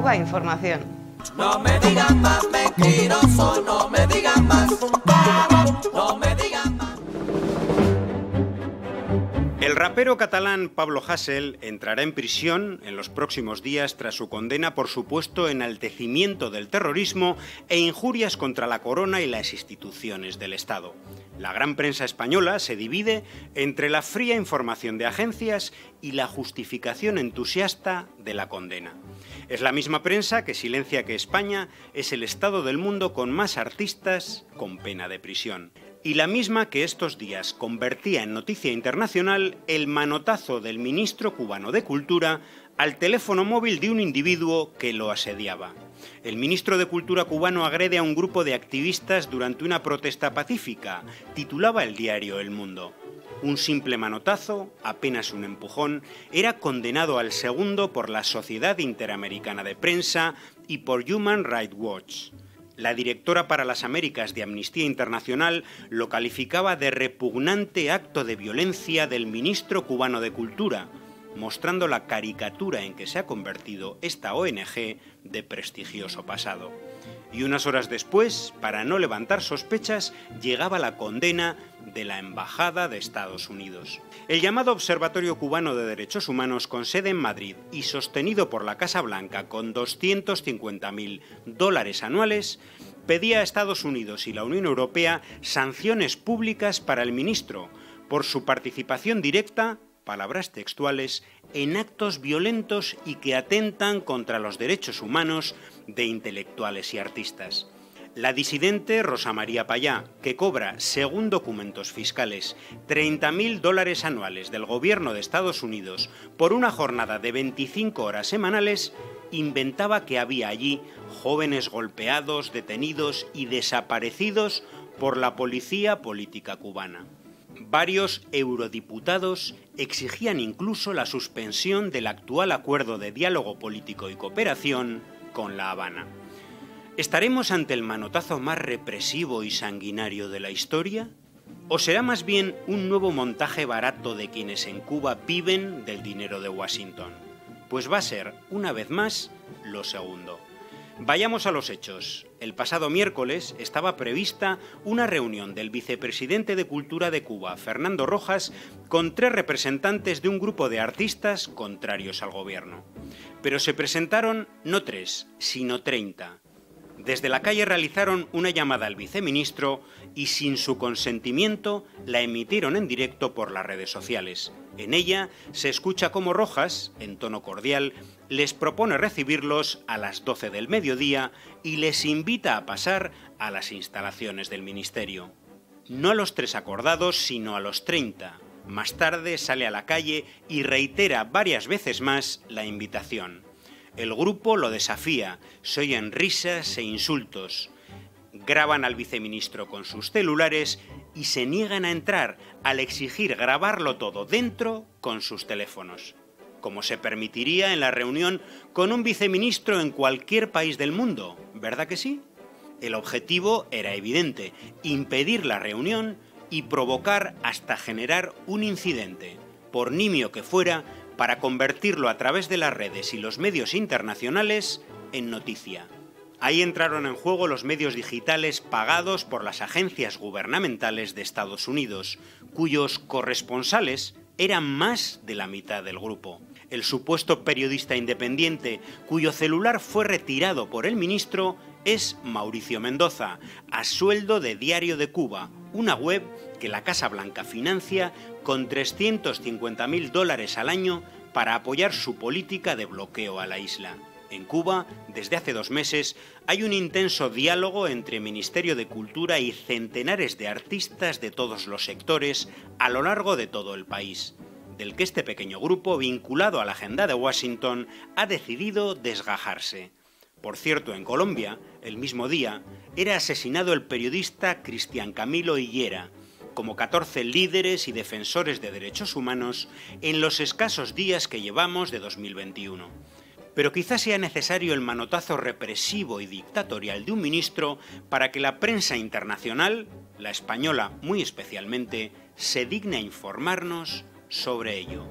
Cuba Información. No me digan más mentiroso, no me digan más, no me digan más. El rapero catalán Pablo Hasel entrará en prisión en los próximos días tras su condena por supuesto enaltecimiento del terrorismo e injurias contra la corona y las instituciones del Estado. La gran prensa española se divide entre la fría información de agencias y la justificación entusiasta de la condena. Es la misma prensa que silencia que España es el Estado del mundo con más artistas con pena de prisión. Y la misma que estos días convertía en noticia internacional el manotazo del ministro cubano de Cultura al teléfono móvil de un individuo que lo asediaba. El ministro de Cultura cubano agrede a un grupo de activistas durante una protesta pacífica, titulaba el diario El Mundo. Un simple manotazo, apenas un empujón, era condenado al segundo por la Sociedad Interamericana de Prensa y por Human Rights Watch. La directora para las Américas de Amnistía Internacional lo calificaba de repugnante acto de violencia del ministro cubano de Cultura, mostrando la caricatura en que se ha convertido esta ONG de prestigioso pasado. Y unas horas después, para no levantar sospechas, llegaba la condena de la Embajada de Estados Unidos. El llamado Observatorio Cubano de Derechos Humanos, con sede en Madrid y sostenido por la Casa Blanca con $250.000 anuales, pedía a Estados Unidos y la Unión Europea sanciones públicas para el ministro por su participación directa, palabras textuales, en actos violentos y que atentan contra los derechos humanos de intelectuales y artistas. La disidente Rosa María Payá, que cobra, según documentos fiscales, $30.000 anuales del gobierno de Estados Unidos por una jornada de 25 horas semanales, inventaba que había allí jóvenes golpeados, detenidos y desaparecidos por la policía política cubana. Varios eurodiputados exigían incluso la suspensión del actual acuerdo de diálogo político y cooperación con La Habana. ¿Estaremos ante el manotazo más represivo y sanguinario de la historia? ¿O será más bien un nuevo montaje barato de quienes en Cuba viven del dinero de Washington? Pues va a ser, una vez más, lo segundo. Vayamos a los hechos. El pasado miércoles estaba prevista una reunión del vicepresidente de Cultura de Cuba, Fernando Rojas, con 3 representantes de un grupo de artistas contrarios al gobierno. Pero se presentaron no 3, sino 30. Desde la calle realizaron una llamada al viceministro y, sin su consentimiento, la emitieron en directo por las redes sociales. En ella se escucha cómo Rojas, en tono cordial, les propone recibirlos a las 12 del mediodía y les invita a pasar a las instalaciones del ministerio. No a los 3 acordados, sino a los 30. Más tarde sale a la calle y reitera varias veces más la invitación. El grupo lo desafía, se oyen risas e insultos. Graban al viceministro con sus celulares y se niegan a entrar al exigir grabarlo todo dentro con sus teléfonos, como se permitiría en la reunión con un viceministro en cualquier país del mundo, ¿verdad que sí? El objetivo era evidente: impedir la reunión y provocar hasta generar un incidente, por nimio que fuera, para convertirlo a través de las redes y los medios internacionales en noticia. Ahí entraron en juego los medios digitales pagados por las agencias gubernamentales de Estados Unidos, cuyos corresponsales eran más de la mitad del grupo. El supuesto periodista independiente, cuyo celular fue retirado por el ministro, es Mauricio Mendoza, a sueldo de Diario de Cuba, una web que la Casa Blanca financia con $350.000 al año para apoyar su política de bloqueo a la isla. En Cuba, desde hace 2 meses, hay un intenso diálogo entre el Ministerio de Cultura y centenares de artistas de todos los sectores a lo largo de todo el país, del que este pequeño grupo, vinculado a la agenda de Washington, ha decidido desgajarse. Por cierto, en Colombia, el mismo día, era asesinado el periodista Cristian Camilo Higuera, como 14 líderes y defensores de derechos humanos en los escasos días que llevamos de 2021. Pero quizás sea necesario el manotazo represivo y dictatorial de un ministro para que la prensa internacional, la española muy especialmente, se digne a informarnos sobre ello.